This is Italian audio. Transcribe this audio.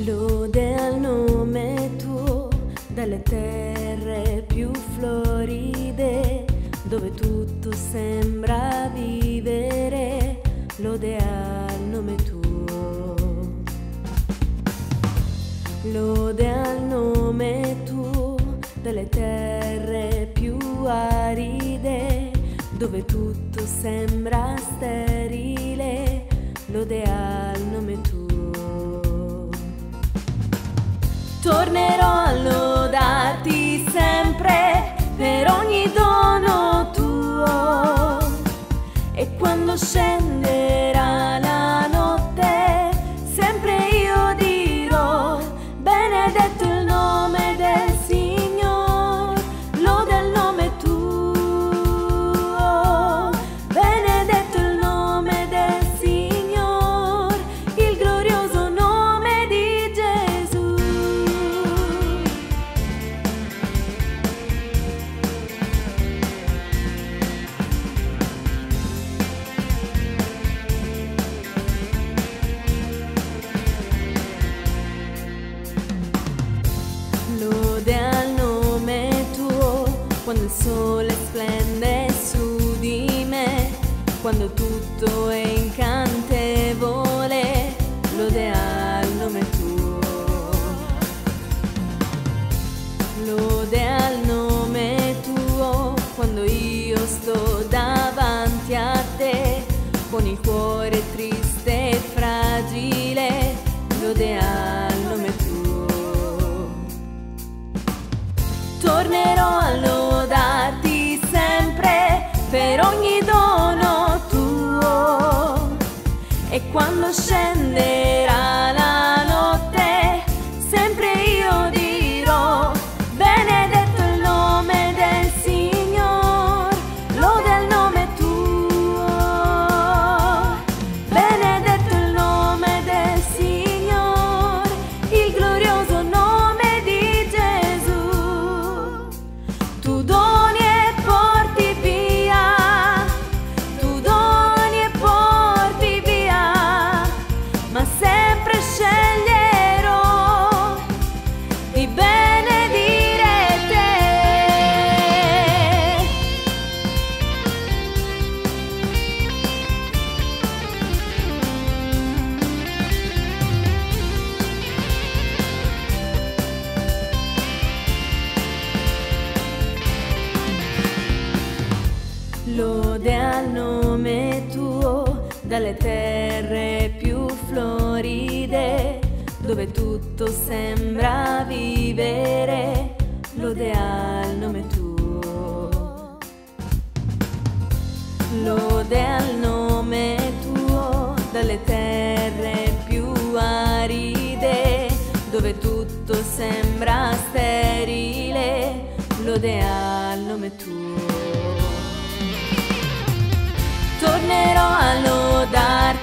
Lode al nome tuo, dalle terre più floride, dove tutto sembra vivere, lode al nome tuo. Lode al nome tuo, dalle terre più aride, dove tutto sembra sterile, lode al nome tuo. Tornerò a lodarti sempre per ogni dono tuo, e quando scenderà la notte sempre io dirò: benedetto il nome del Signor, lode al nome tuo, benedetto il nome del Signor, il glorioso nome di Gesù. Lode al nome tuo, quando il sole splende su di me, quando tutto è incantevole, lode al nome tuo. Lode al nome tuo, quando io sto davanti a te, con il cuore triste e fragile, lode al nome tuo. Tornerò a lodarti sempre per ogni dono tuo, e quando scenderà la notte sempre io dirò: benedetto il nome del Signor, lode al nome tuo, benedetto il nome del Signor, il glorioso nome. Tu doni e porti via, tu doni e porti via, ma sempre sceglierò di benedire te. Lode al nome tuo, dalle terre più floride, dove tutto sembra vivere, lode al nome tuo. Lode al nome tuo, dalle terre più aride, dove tutto sembra sterile, lode al nome tuo. Tornerò a lodare.